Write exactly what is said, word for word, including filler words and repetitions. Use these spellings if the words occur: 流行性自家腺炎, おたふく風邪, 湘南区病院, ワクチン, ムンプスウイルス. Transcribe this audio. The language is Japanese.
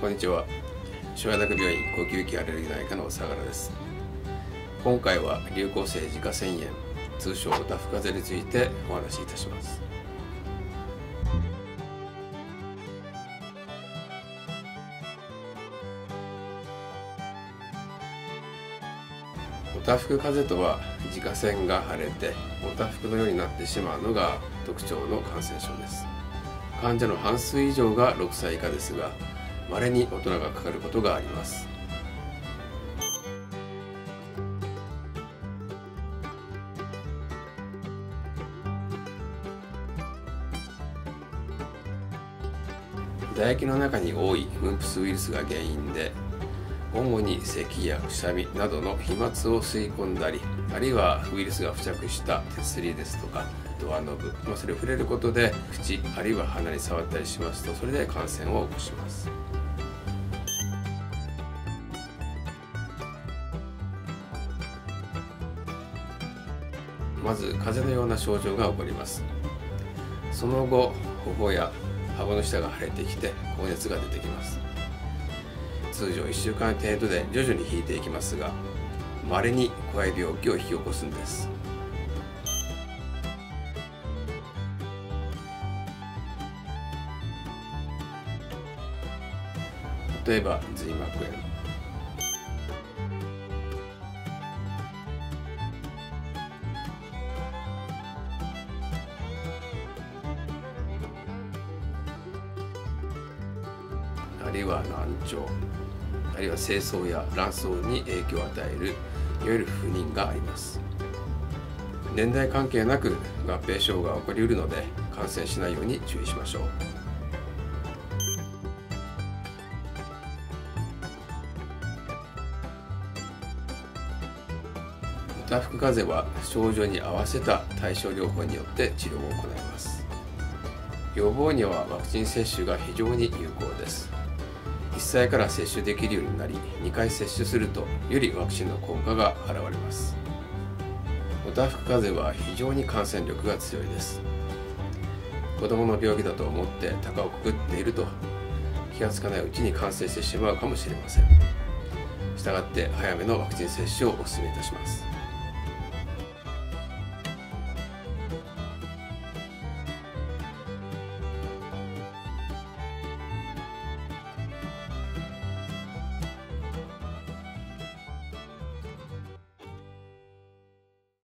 こんにちは。湘南区病院呼吸器アレルギー内科の相良です。今回は流行性自家腺炎、通称ダフ風邪についてお話しいたします。ダフ風邪とは、自家腺が腫れておたふくのようになってしまうのが特徴の感染症です。患者の半数以上がろくさい以下ですが、稀に大人がかかることがあります。唾液の中に多いムンプスウイルスが原因で、主に咳やくしゃみなどの飛沫を吸い込んだり、あるいはウイルスが付着した手すりですとかドアノブ、まあ、それを触れることで口あるいは鼻に触ったりしますと、それで感染を起こします。まず風邪のような症状が起こります。その後、頬や顎の下が腫れてきて高熱が出てきます。通常いっしゅうかん程度で徐々に引いていきますが、稀に怖い病気を引き起こすんです。例えば髄膜炎、あるいは難聴、あるいは精巣や卵巣に影響を与えるいわゆる不妊があります。年代関係なく合併症が起こりうるので、感染しないように注意しましょう。おたふく風邪は症状に合わせた対症療法によって治療を行います。予防にはワクチン接種が非常に有効です。いっさいから接種できるようになり、にかい接種するとよりワクチンの効果が現れます。おたふく風邪は非常に感染力が強いです。子どもの病気だと思って高をくくっていると、気がつかないうちに感染してしまうかもしれません。したがって早めのワクチン接種をお勧めいたします。